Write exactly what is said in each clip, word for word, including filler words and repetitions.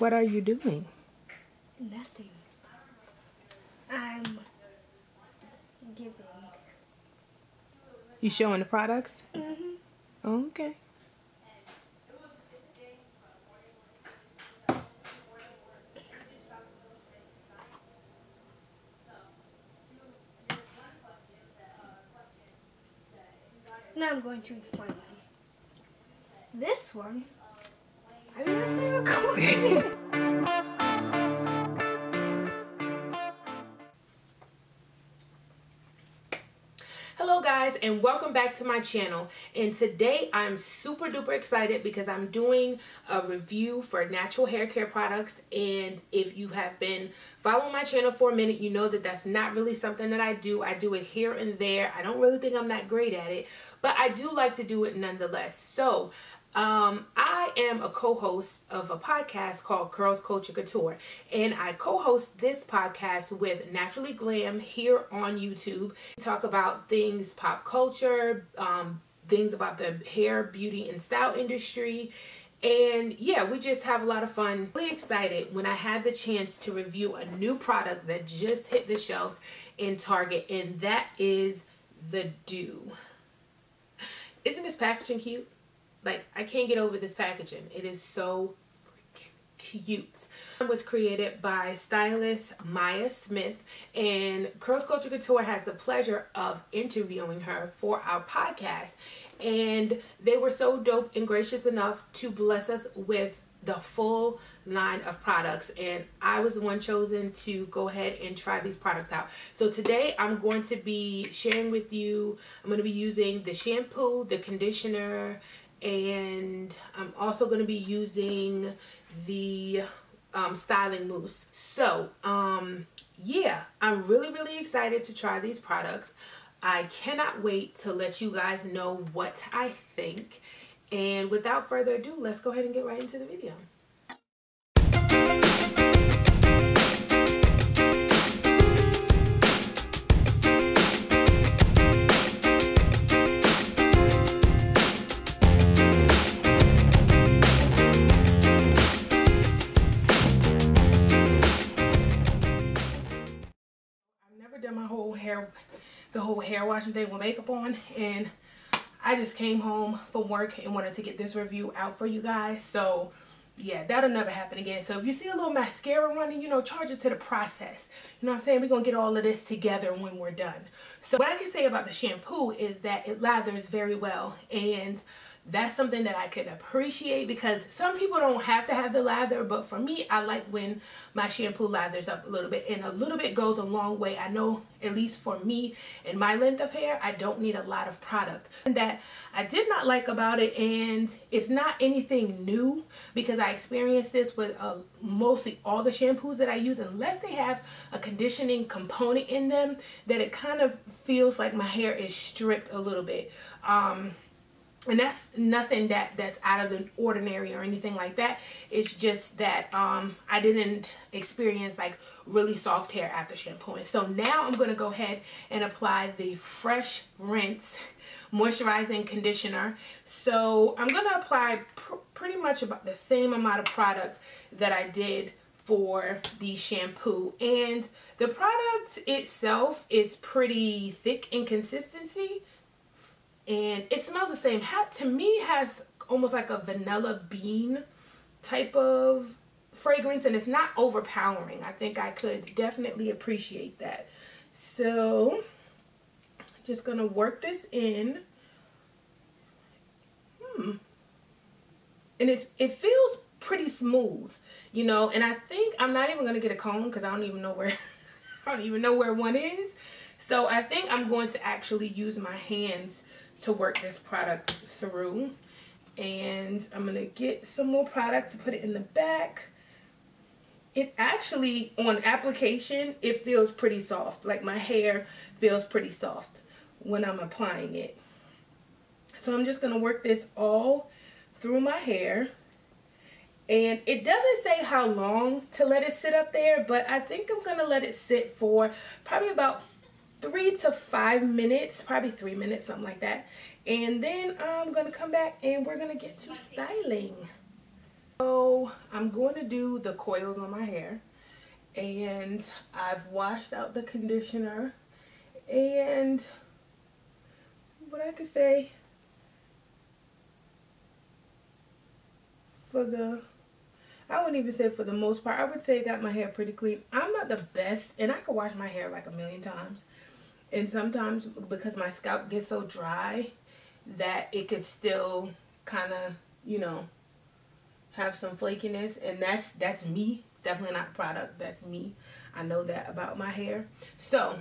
What are you doing? Nothing. I'm giving. You showing the products? Mm-hmm. Okay. Now I'm going to explain them. This one, I'm actually recording. Hello guys, and welcome back to my channel. And today I'm super duper excited because I'm doing a review for natural hair care products. And if you have been following my channel for a minute, you know that that's not really something that I do. I do it here and there. I don't really think I'm that great at it, but I do like to do it nonetheless. So um, I am a co-host of a podcast called Curls Culture Couture, and I co-host this podcast with Naturally Glam here on YouTube. We talk about things pop culture, um, things about the hair, beauty, and style industry. And yeah, we just have a lot of fun. Really excited when I had the chance to review a new product that just hit the shelves in Target, and that is The Doux. Isn't this packaging cute? Like, I can't get over this packaging. It is so freaking cute. It was created by stylist Maya Smith, and Curls Culture Couture has the pleasure of interviewing her for our podcast. And they were so dope and gracious enough to bless us with the full line of products, and I was the one chosen to go ahead and try these products out. So today I'm going to be sharing with you, I'm going to be using the shampoo, the conditioner, and I'm also going to be using the um, styling mousse. So um, yeah, I'm really really excited to try these products. I cannot wait to let you guys know what I think. And without further ado, let's go ahead and get right into the video. I've never done my whole hair, the whole hair washing thing with makeup on, and I just came home from work and wanted to get this review out for you guys. So yeah, that'll never happen again. So if you see a little mascara running, you know, charge it to the process. You know what I'm saying? We're going to get all of this together when we're done. So what I can say about the shampoo is that it lathers very well, and that's something that I could appreciate because some people don't have to have the lather, but for me, I like when my shampoo lathers up a little bit, and a little bit goes a long way. I know, at least for me and my length of hair, I don't need a lot of product. And that I did not like about it, and it's not anything new because I experienced this with uh, mostly all the shampoos that I use, unless they have a conditioning component in them, that it kind of feels like my hair is stripped a little bit. Um, And that's nothing that that's out of the ordinary or anything like that. It's just that um, I didn't experience like really soft hair after shampooing. So now I'm going to go ahead and apply the Fresh Rinse Moisturizing Conditioner. So I'm going to apply pr pretty much about the same amount of product that I did for the shampoo, and the product itself is pretty thick in consistency. And it smells the same. To me, has almost like a vanilla bean type of fragrance, and it's not overpowering. I think I could definitely appreciate that. So, just gonna work this in. Hmm. And it's it feels pretty smooth, you know. And I think I'm not even gonna get a comb because I don't even know where I don't even know where one is. So I think I'm going to actually use my hands to work this product through, and I'm gonna get some more product to put it in the back. It actually, on application, it feels pretty soft. Like my hair feels pretty soft when I'm applying it. So I'm just gonna work this all through my hair, and it doesn't say how long to let it sit up there, but I think I'm gonna let it sit for probably about three to five minutes, probably three minutes, something like that. And then I'm gonna come back and we're gonna get to styling. So I'm going to do the coils on my hair, and I've washed out the conditioner, and what I could say for the, I wouldn't even say for the most part, I would say I got my hair pretty clean. I'm not the best, and I could wash my hair like a million times, and sometimes because my scalp gets so dry that it could still kind of, you know, have some flakiness, and that's that's me. It's definitely not product, that's me. I know that about my hair. So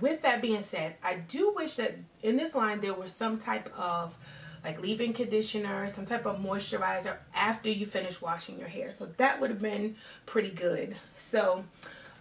with that being said, I do wish that in this line there was some type of like leave-in conditioner, some type of moisturizer after you finish washing your hair. So that would have been pretty good. So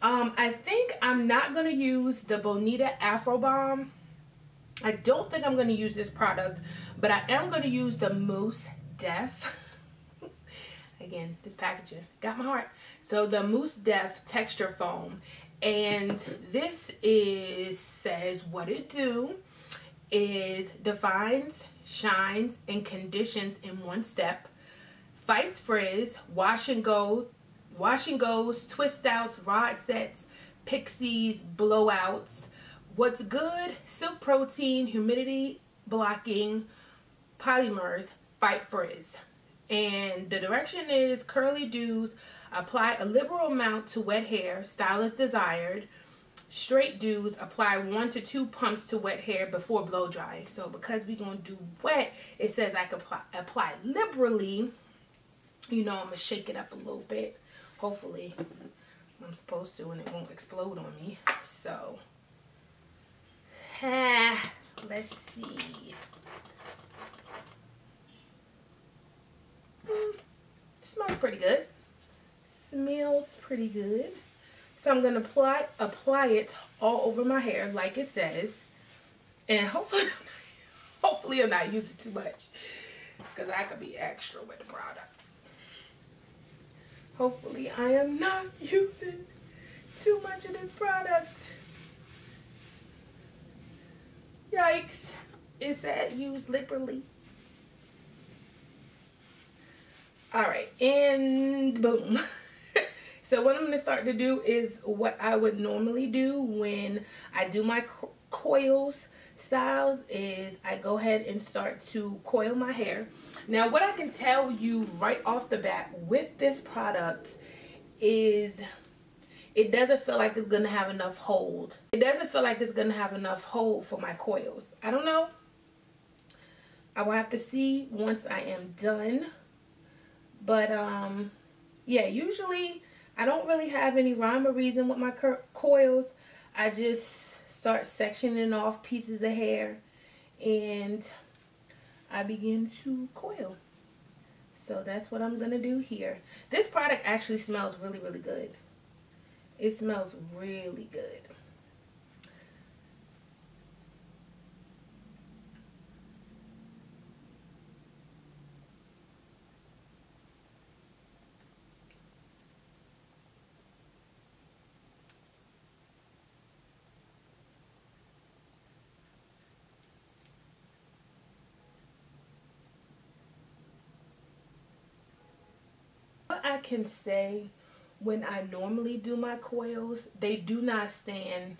um, I think I'm not going to use the Bonita Afro Balm. I don't think I'm going to use this product, but I am going to use the Mousse Def. Again, this packaging got my heart. So the Mousse Def Texture Foam. And this is, says what it do is defines, shines, and conditions in one step, fights frizz, wash and go, wash and goes, twist outs, rod sets, pixies, blowouts. What's good? Silk protein, humidity blocking, polymers, fight frizz. And the direction is curly dews, apply a liberal amount to wet hair, style as desired. Straight dews, apply one to two pumps to wet hair before blow drying. So because we're going to do wet, it says I can apply, apply liberally. You know, I'm going to shake it up a little bit. Hopefully I'm supposed to, and it won't explode on me. So ah, let's see. Mm, it smells pretty good. Smells pretty good. So I'm going to apply, apply it all over my hair like it says. And hopefully, hopefully I'm not using too much, because I could be extra with the product. Hopefully I am not using too much of this product. Yikes. It said use liberally. Alright, and boom. So what I'm going to start to do is what I would normally do when I do my co coils styles is I go ahead and start to coil my hair. Now what I can tell you right off the bat with this product is it doesn't feel like it's going to have enough hold. It doesn't feel like it's going to have enough hold for my coils. I don't know. I will have to see once I am done. But um, yeah, usually I don't really have any rhyme or reason with my coils. I just start sectioning off pieces of hair and I begin to coil. So that's what I'm going to do here. This product actually smells really, really good. It smells really good. I can say when I normally do my coils, they do not stand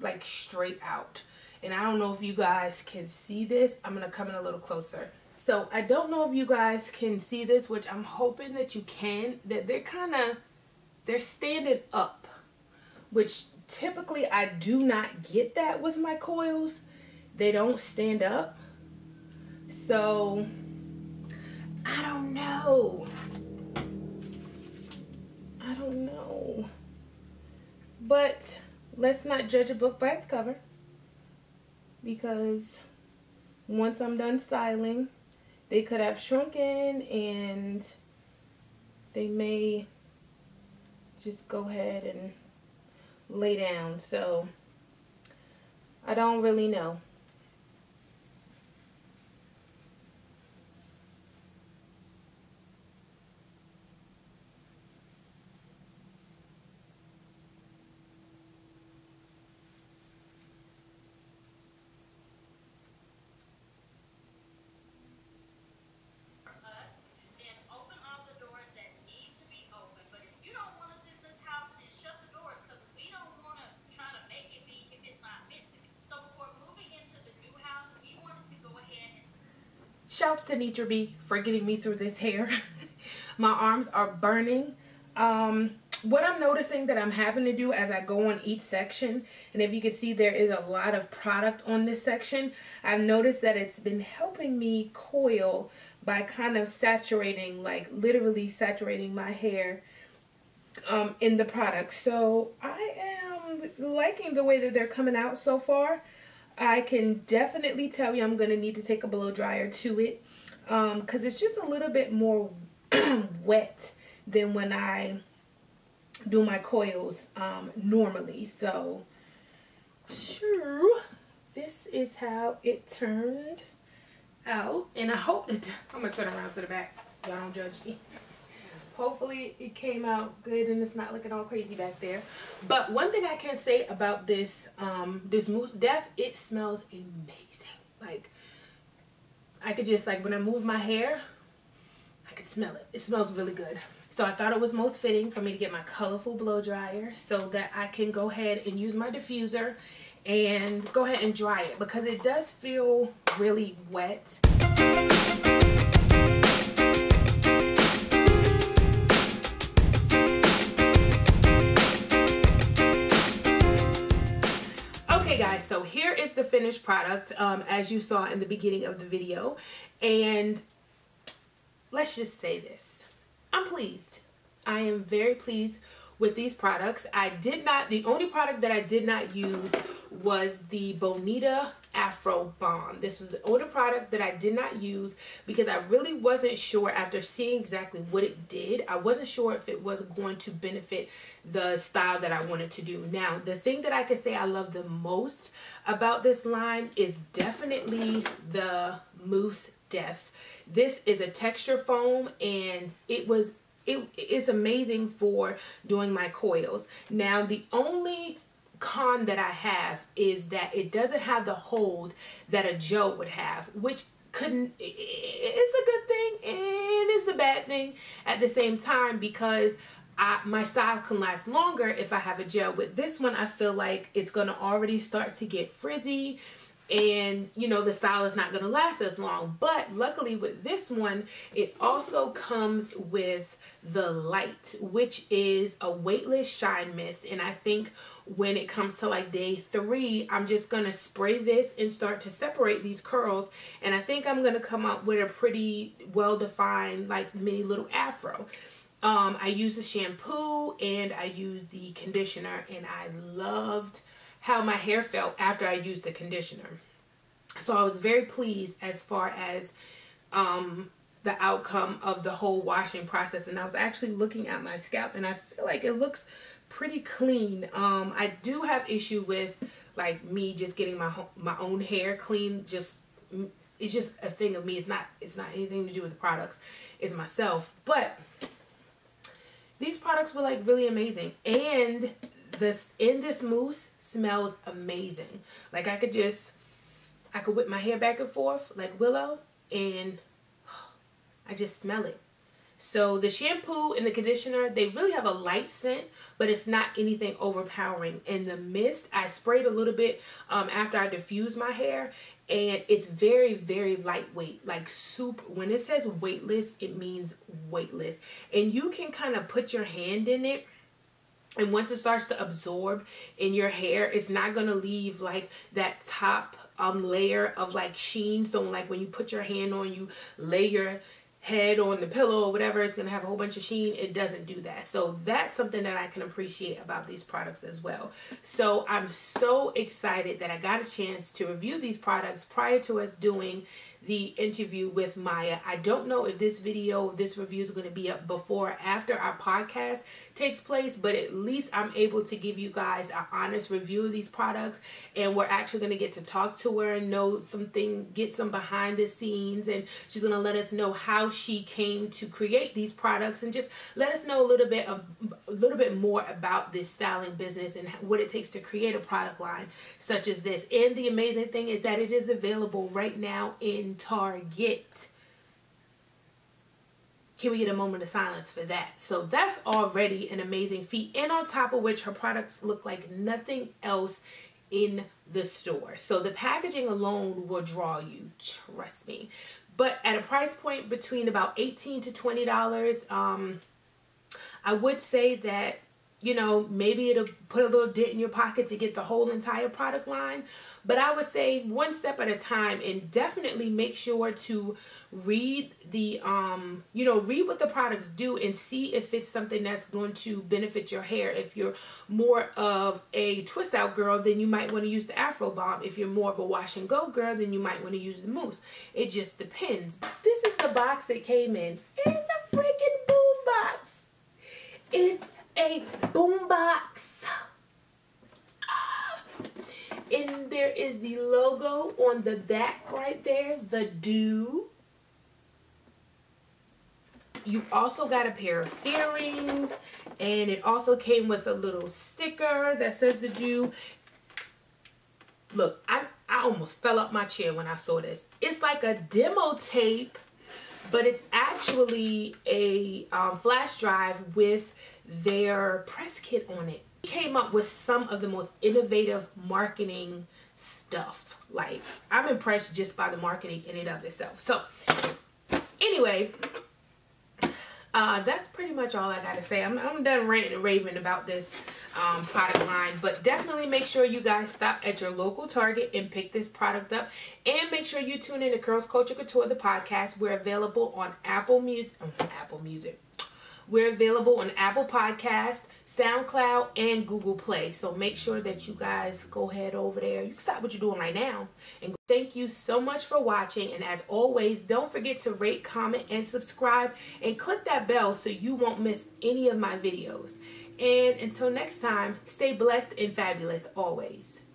like straight out, and I don't know if you guys can see this. I'm gonna come in a little closer. So I don't know if you guys can see this, which I'm hoping that you can, that they're kind of they're standing up, which typically I do not get that with my coils. They don't stand up, so I don't know. I don't know, but let's not judge a book by its cover, because once I'm done styling, they could have shrunken and they may just go ahead and lay down. So I don't really know. outs to Nitra B for getting me through this hair. My arms are burning. Um, what I'm noticing that I'm having to do as I go on each section, and if you can see there is a lot of product on this section, I've noticed that it's been helping me coil by kind of saturating, like literally saturating my hair um, in the product. So I am liking the way that they're coming out so far. I can definitely tell you I'm going to need to take a blow dryer to it um, because it's just a little bit more wet than when I do my coils um, normally. So, sure, this is how it turned out. And I hope that, I'm going to turn around to the back. Y'all don't judge me. Hopefully it came out good and it's not looking all crazy back there. But one thing I can say about this um, this Mousse Def, it smells amazing. Like, I could just, like, when I move my hair, I could smell it. It smells really good. So I thought it was most fitting for me to get my colorful blow dryer so that I can go ahead and use my diffuser and go ahead and dry it, because it does feel really wet. So here is the finished product, um, as you saw in the beginning of the video, and let's just say this. I'm pleased. I am very pleased with these products. I did not, the only product that I did not use was the Bonita Afro Balm. This was the only product that I did not use because I really wasn't sure after seeing exactly what it did. I wasn't sure if it was going to benefit the style that I wanted to do. Now, the thing that I could say I love the most about this line is definitely the Mousse Def. This is a texture foam, and it was it is amazing for doing my coils. Now, the only con that I have is that it doesn't have the hold that a gel would have, which couldn't, it's a good thing and it's a bad thing at the same time, because I, my style can last longer if I have a gel. With this one, I feel like it's going to already start to get frizzy, and you know the style is not going to last as long. But luckily with this one, it also comes with the light, which is a weightless shine mist, and I think when it comes to like day three, I'm just gonna spray this and start to separate these curls, and I think I'm gonna come up with a pretty well-defined like mini little afro. um I use the shampoo and I use the conditioner, and I loved how my hair felt after I used the conditioner. So I was very pleased as far as um, the outcome of the whole washing process. And I was actually looking at my scalp, and I feel like it looks pretty clean. Um, I do have issue with like me just getting my my own hair clean. Just it's just a thing of me. It's not it's not anything to do with the products. It's myself. But these products were like really amazing, and this in this mousse smells amazing. Like I could just, I could whip my hair back and forth like Willow, and I just smell it. So the shampoo and the conditioner, they really have a light scent, but it's not anything overpowering. And the mist, I sprayed a little bit um, after I diffused my hair, and it's very, very lightweight. Like super, when it says weightless, it means weightless. And you can kind of put your hand in it, and once it starts to absorb in your hair, it's not going to leave like that top um, layer of like sheen. So like when you put your hand on, you lay your head on the pillow or whatever, it's going to have a whole bunch of sheen. It doesn't do that. So that's something that I can appreciate about these products as well. So I'm so excited that I got a chance to review these products prior to us doing the interview with Maya. I don't know if this video, this review is going to be up before or after our podcast takes place, but at least I'm able to give you guys an honest review of these products, and we're actually going to get to talk to her and know something, get some behind the scenes, and she's going to let us know how she came to create these products and just let us know a little bit of, a little bit more about this styling business and what it takes to create a product line such as this. And the amazing thing is that it is available right now in Target. Can we get a moment of silence for that? So that's already an amazing feat, and on top of which her products look like nothing else in the store. So the packaging alone will draw you, trust me. but at a price point between about eighteen to twenty dollars, um, I would say that, you know, maybe it'll put a little dent in your pocket to get the whole entire product line. But I would say one step at a time, and definitely make sure to read the, um, you know, read what the products do and see if it's something that's going to benefit your hair. If you're more of a twist out girl, then you might want to use the Afro Balm. If you're more of a wash and go girl, then you might want to use the mousse. It just depends. This is the box that came in. It's a freaking boom box. It's a boom box, ah. And there is the logo on the back right there, The Doux. You also got a pair of earrings, and it also came with a little sticker that says The Doux. Look, I, I almost fell off my chair when I saw this. It's like a demo tape, but it's actually a um, flash drive with their press kit on it. We came up with some of the most innovative marketing stuff. Like, I'm impressed just by the marketing in and of itself. So anyway, uh, that's pretty much all I gotta say. I'm, I'm done ranting and raving about this um, product line, but definitely make sure you guys stop at your local Target and pick this product up, and make sure you tune in to Curls Culture Couture, the podcast. We're available on Apple Music, Apple Music. We're available on Apple Podcast, SoundCloud, and Google Play. So make sure that you guys go ahead over there. You can stop what you're doing right now. And thank you so much for watching. And as always, don't forget to rate, comment, and subscribe. And click that bell so you won't miss any of my videos. And until next time, stay blessed and fabulous always.